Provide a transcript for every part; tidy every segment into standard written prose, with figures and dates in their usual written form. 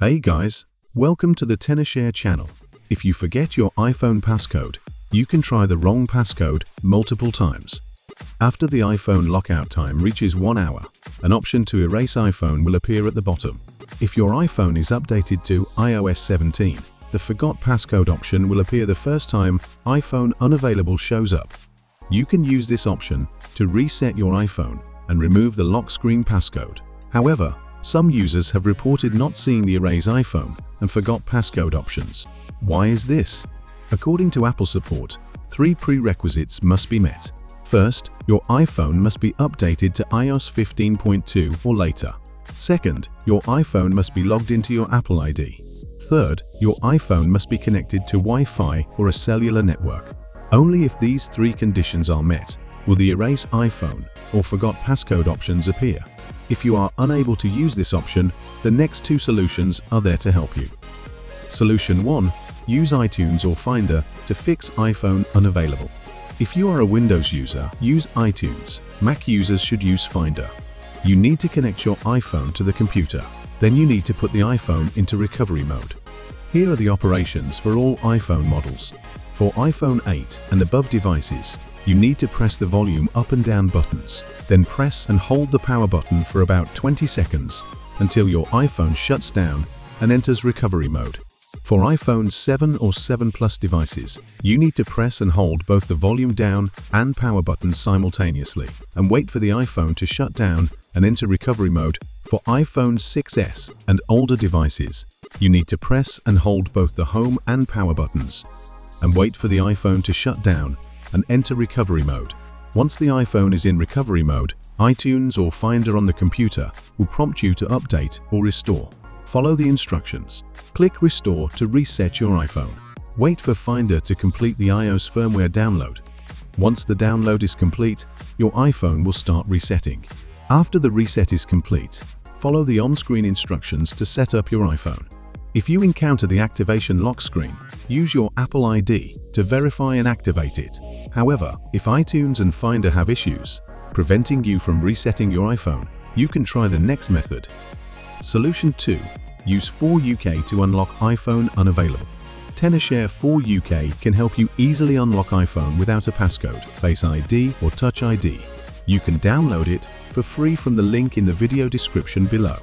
Hey guys, welcome to the Tenorshare channel. If you forget your iPhone passcode, you can try the wrong passcode multiple times. After the iPhone lockout time reaches 1 hour, an option to erase iPhone will appear at the bottom. If your iPhone is updated to iOS 17, the forgot passcode option will appear the first time iPhone unavailable shows up. You can use this option to reset your iPhone and remove the lock screen passcode. However, some users have reported not seeing the erase iPhone and forgot passcode options. Why is this? According to Apple support, 3 prerequisites must be met. First, your iPhone must be updated to iOS 15.2 or later. Second, your iPhone must be logged into your Apple ID. Third, your iPhone must be connected to Wi-Fi or a cellular network. Only if these 3 conditions are met will the erase iPhone or forgot passcode options appear. If you are unable to use this option, the next 2 solutions are there to help you. Solution 1. Use iTunes or Finder to fix iPhone unavailable. If you are a Windows user, use iTunes. Mac users should use Finder. You need to connect your iPhone to the computer. Then you need to put the iPhone into recovery mode. Here are the operations for all iPhone models. For iPhone 8 and above devices, you need to press the volume up and down buttons, then press and hold the power button for about 20 seconds until your iPhone shuts down and enters recovery mode. For iPhone 7 or 7 Plus devices, you need to press and hold both the volume down and power button simultaneously and wait for the iPhone to shut down and enter recovery mode. For iPhone 6s and older devices, you need to press and hold both the home and power buttons and wait for the iPhone to shut down and enter recovery mode. Once the iPhone is in recovery mode, iTunes or Finder on the computer will prompt you to update or restore. Follow the instructions. Click Restore to reset your iPhone. Wait for Finder to complete the iOS firmware download. Once the download is complete, your iPhone will start resetting. After the reset is complete, follow the on-screen instructions to set up your iPhone. If you encounter the activation lock screen, use your Apple ID to verify and activate it. However, if iTunes and Finder have issues preventing you from resetting your iPhone, you can try the next method. Solution 2. Use 4uKey to unlock iPhone unavailable. Tenorshare 4uKey can help you easily unlock iPhone without a passcode, Face ID or Touch ID. You can download it for free from the link in the video description below.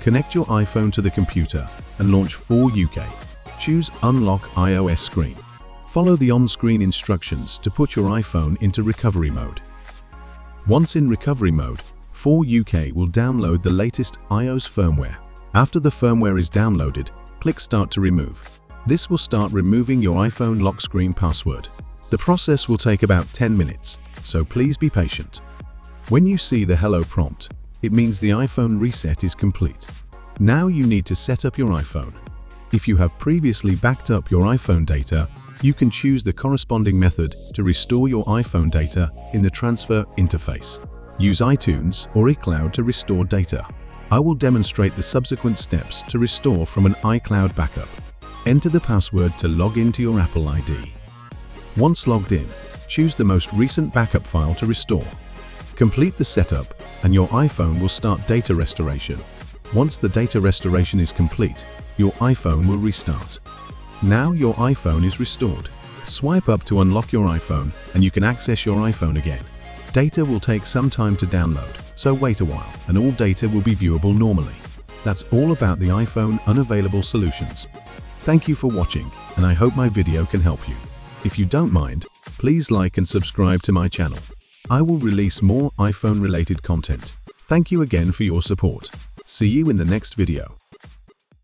Connect your iPhone to the computer and launch 4uKey. Choose Unlock iOS Screen. Follow the on-screen instructions to put your iPhone into recovery mode. Once in recovery mode, 4uKey will download the latest iOS firmware. After the firmware is downloaded, click Start to remove. This will start removing your iPhone lock screen password. The process will take about 10 minutes, so please be patient. When you see the hello prompt, it means the iPhone reset is complete. Now you need to set up your iPhone. If you have previously backed up your iPhone data, you can choose the corresponding method to restore your iPhone data in the transfer interface. Use iTunes or iCloud to restore data. I will demonstrate the subsequent steps to restore from an iCloud backup. Enter the password to log into your Apple ID. Once logged in, choose the most recent backup file to restore. Complete the setup and your iPhone will start data restoration. Once the data restoration is complete, your iPhone will restart. Now your iPhone is restored. Swipe up to unlock your iPhone and you can access your iPhone again. Data will take some time to download, so wait a while and all data will be viewable normally. That's all about the iPhone unavailable solutions. Thank you for watching and I hope my video can help you. If you don't mind, please like and subscribe to my channel. I will release more iPhone related content. Thank you again for your support. See you in the next video.